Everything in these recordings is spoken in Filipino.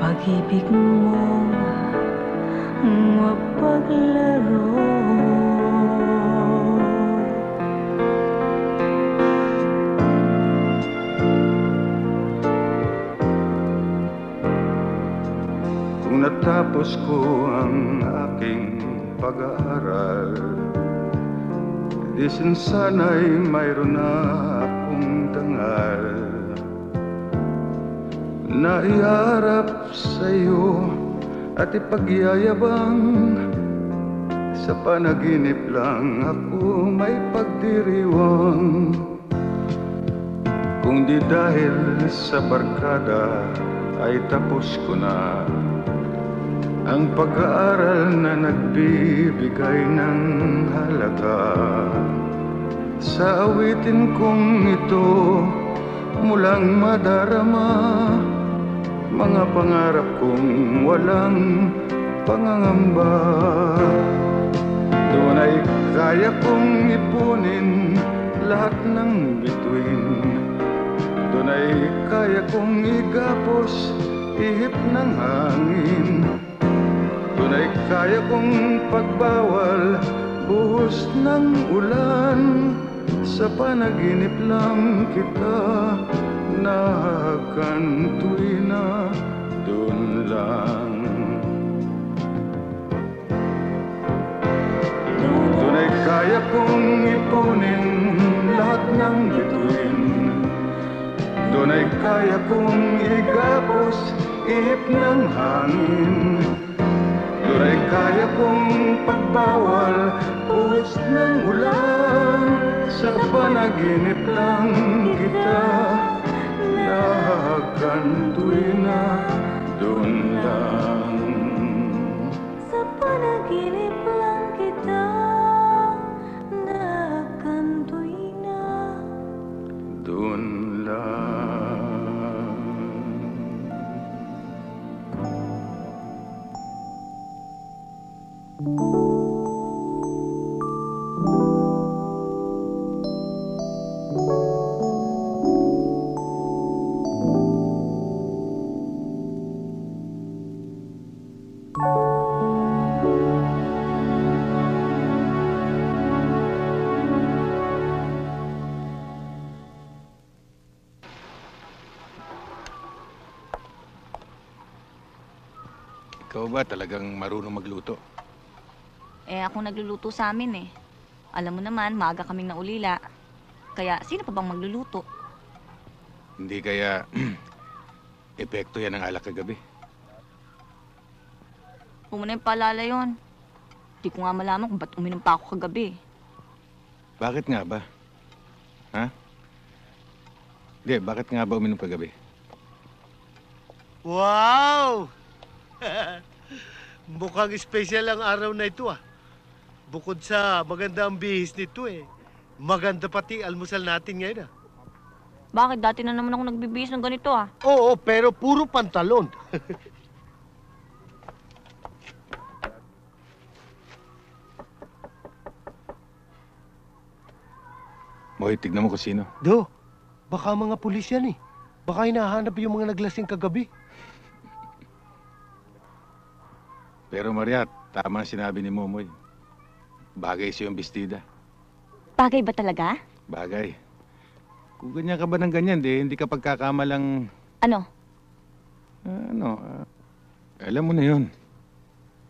Pag-ibig mo mapaglaro. Kung natapos ko ang aking pag-aaral, di sana'y mayroon na akong dangal na iharap sa'yo at ipagyayabang. Sa panaginip lang ako may pagdiriwang. Kung di dahil sa barkada ay tapos ko na ang pag-aaral na nagbibigay ng halaga sa awitin kong ito. Mulang madarama mga pangarap kong walang pangangamba. Doon ay kaya kong ipunin lahat ng bituin. Doon ay kaya kong igapos ihip ng hangin. Doon ay kaya kong pagbawal buhos ng ulan. Sa panaginip lang kita nahakantuin na doon lang. Doon ay kaya kong ipunin lahat ng bituin. Doon ay kaya kong igapos ihip ng hangin. Doon ay kaya kong pagbawal buhos ng ulan. Sa panaginip lang kita nakakantuin na doon lang. Sa panaginip lang kita nakakantuin na doon lang. Ikaw ba talagang marunong magluto? Eh, ako nagluluto sa amin eh. Alam mo naman, maaga kaming naulila. Kaya, sino pa bang magluluto? Hindi kaya, epekto yan ng alak kagabi. Umuna yung paalala yun. Hindi ko nga malaman kung ba't uminom pa ako kagabi. Bakit nga ba? Ha? Hindi, bakit nga ba uminom kagabi? Wow! Mukhang espesyal ang araw na ito ah. Bukod sa maganda ang bihis nito eh, maganda pati almusal natin ngayon ah. Bakit? Dati na naman ako nagbibihis ng ganito ah. Oo, pero puro pantalon. Boy, tignan mo kung sino. Do, baka mga pulis yan eh. Baka hinahanap yung mga naglasing kagabi. Pero Mariat, tama sinabi ni Momoy. Bagay siyong bestida. Bagay ba talaga? Bagay. Kung ganyan ka ba ng ganyan, di, hindi ka pagkakamalang... Ano? Alam mo na yun.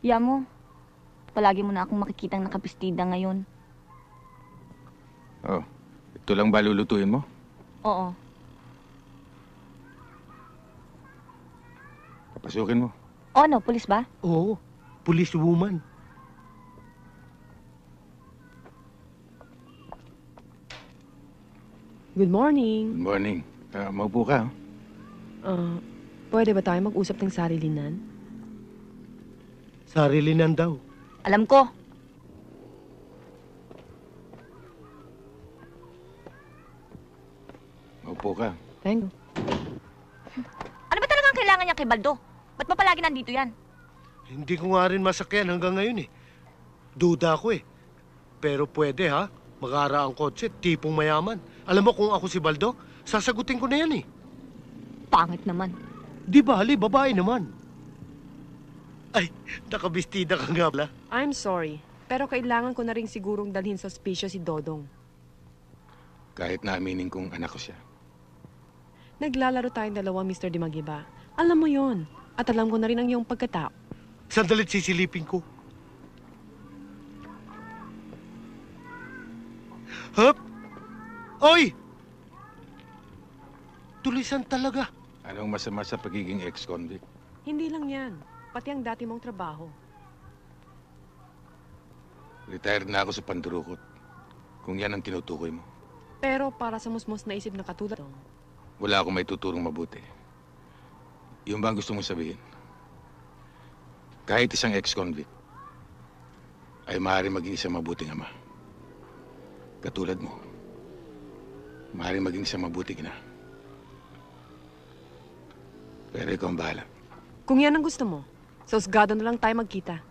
Yamo, palagi mo na akong makikitang nakabestida ngayon. Oh, ito lang ba lulutuin mo? Oo. Papasukin mo. Oh, ano? Pulis ba? Oo. Pulis woman. Good morning. Good morning. Maupo ka, oh. Pwede ba tayo mag-usap ng sarilinan? Sarilinan daw. Alam ko. Maupo ka. Thank you. Ano ba talagang kailangan niya kay Baldo? Ba't ba palagi nandito yan? Hindi ko nga rin masakyan hanggang ngayon eh. Duda ako eh. Pero pwede ha. Mag-aara ang kotse, tipong mayaman. Alam mo kung ako si Baldo, sasagutin ko na yan eh. Pangit naman. Di ba, hali, babae naman. Ay, nakabistida ka nga pala. I'm sorry, pero kailangan ko na rin sigurong dalhin sa ospiso si Dodong. Kahit na aminin kong anak ko siya. Naglalaro tayong dalawa, Mr. Dimagiba. Alam mo yon. At alam ko na rin ang iyong pagkatao. Sandalit sisilipin ko. Hup! Oy! Tulisan talaga. Anong masama sa pagiging ex-convict? Hindi lang yan. Pati ang dati mong trabaho. Retired na ako sa pandurukot. Kung yan ang tinutukoy mo. Pero para sa musmos na isip na katulad. Wala akong may tuturong mabuti. Yung bang gusto mong sabihin? Kahit isang ex-convict ay maaaring maging isang mabuting ama. Katulad mo, maaaring maging isang mabuting ina. Pero ikaw ang bahala. Kung yan ang gusto mo, sa husgado na lang tayo magkita.